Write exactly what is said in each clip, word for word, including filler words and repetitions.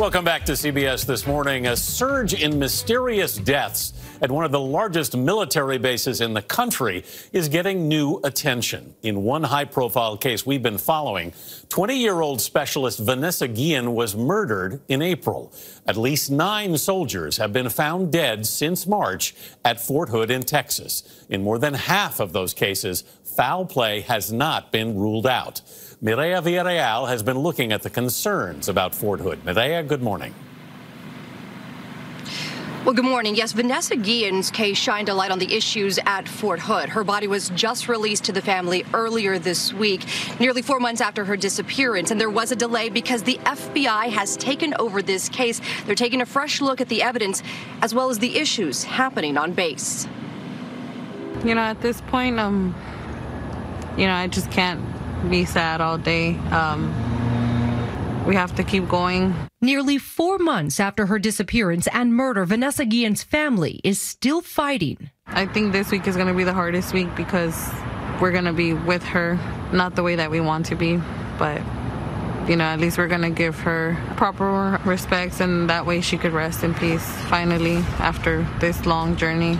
Welcome back to C B S This Morning. A surge in mysterious deaths at one of the largest military bases in the country is getting new attention. In one high-profile case we've been following, twenty-year-old specialist Vanessa Guillen was murdered in April. At least nine soldiers have been found dead since March at Fort Hood in Texas. In more than half of those cases, foul play has not been ruled out. Mireya Villarreal has been looking at the concerns about Fort Hood. Mireya, good morning. Well, good morning. Yes, Vanessa Guillen's case shined a light on the issues at Fort Hood. Her body was just released to the family earlier this week, nearly four months after her disappearance. And there was a delay because the F B I has taken over this case. They're taking a fresh look at the evidence as well as the issues happening on base. You know, at this point, um, you know, I just can't be sad all day. Um, we have to keep going. Nearly four months after her disappearance and murder, Vanessa Guillen's family is still fighting. I think this week is going to be the hardest week because we're going to be with her, not the way that we want to be, but you know, at least we're going to give her proper respects, and that way she could rest in peace finally after this long journey.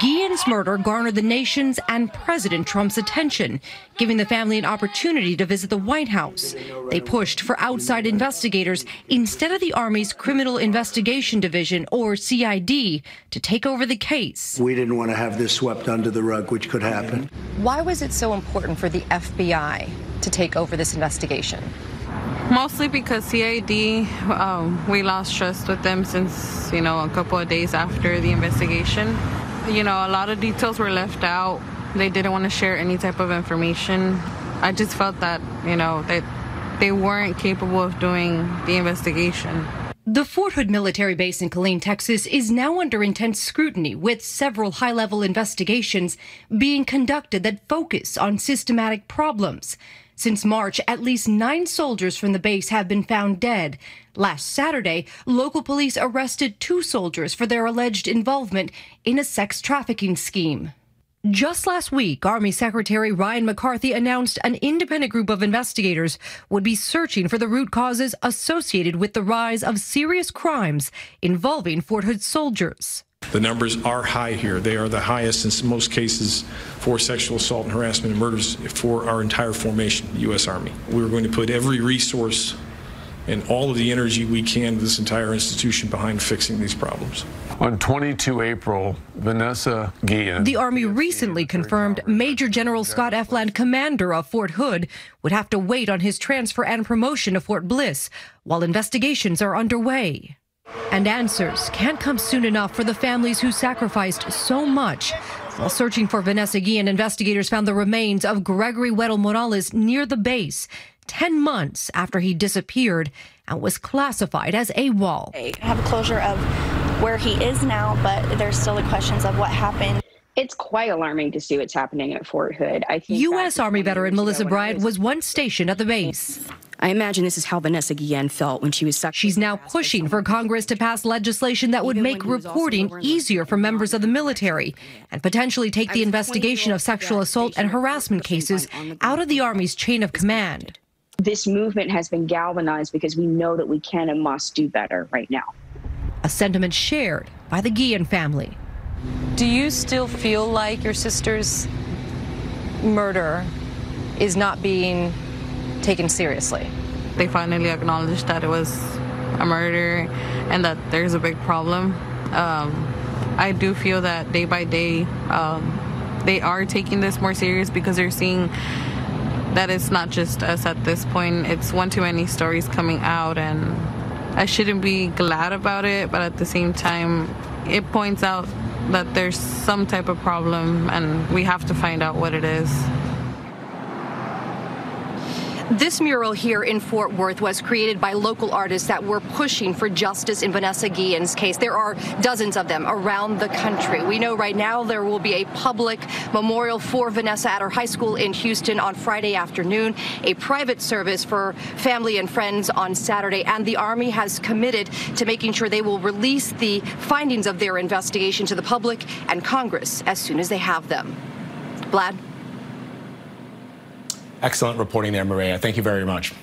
Guillen's murder garnered the nation's and President Trump's attention, giving the family an opportunity to visit the White House. They pushed for outside investigators instead of the Army's Criminal Investigation Division, or C I D, to take over the case. We didn't want to have this swept under the rug, which could happen. Why was it so important for the F B I to take over this investigation? Mostly because C I D, um, we lost trust with them since, you know, a couple of days after the investigation. You know, a lot of details were left out. They didn't want to share any type of information. I just felt that, you know, that they weren't capable of doing the investigation. The Fort Hood military base in Killeen, Texas, is now under intense scrutiny, with several high-level investigations being conducted that focus on systematic problems. Since March, at least nine soldiers from the base have been found dead. Last Saturday, local police arrested two soldiers for their alleged involvement in a sex trafficking scheme. Just last week, Army Secretary Ryan McCarthy announced an independent group of investigators would be searching for the root causes associated with the rise of serious crimes involving Fort Hood soldiers. The numbers are high here. They are the highest in most cases for sexual assault and harassment and murders for our entire formation, the U S Army. We're going to put every resource and all of the energy we can, this entire institution, behind fixing these problems. On twenty-second April, Vanessa Guillen... The Army recently confirmed Major General Scott Eflin, commander of Fort Hood, would have to wait on his transfer and promotion to Fort Bliss while investigations are underway. And answers can't come soon enough for the families who sacrificed so much. While searching for Vanessa Guillen, investigators found the remains of Gregory Weddle Morales near the base, ten months after he disappeared and was classified as AWOL. They have a closure of where he is now, but there's still the questions of what happened. It's quite alarming to see what's happening at Fort Hood. I think U S Army veteran Melissa Bryant was once stationed at the base. I imagine this is how Vanessa Guillen felt when she was sucked. She's now pushing for Congress to pass legislation that would make reporting easier for members of the military and potentially take the investigation of sexual assault and harassment cases out of the Army's chain of command. This movement has been galvanized because we know that we can and must do better right now. A sentiment shared by the Guillen family. Do you still feel like your sister's murder is not being taken seriously? They finally acknowledged that it was a murder and that there's a big problem. Um, I do feel that day by day, um, they are taking this more serious because they're seeing that it's not just us at this point. It's one too many stories coming out, and I shouldn't be glad about it, but at the same time, it points out that there's some type of problem and we have to find out what it is. This mural here in Fort Worth was created by local artists that were pushing for justice in Vanessa Guillen's case. There are dozens of them around the country. We know right now there will be a public memorial for Vanessa at her high school in Houston on Friday afternoon, a private service for family and friends on Saturday, and the Army has committed to making sure they will release the findings of their investigation to the public and Congress as soon as they have them. Vlad? Excellent reporting there, Mireya. Thank you very much.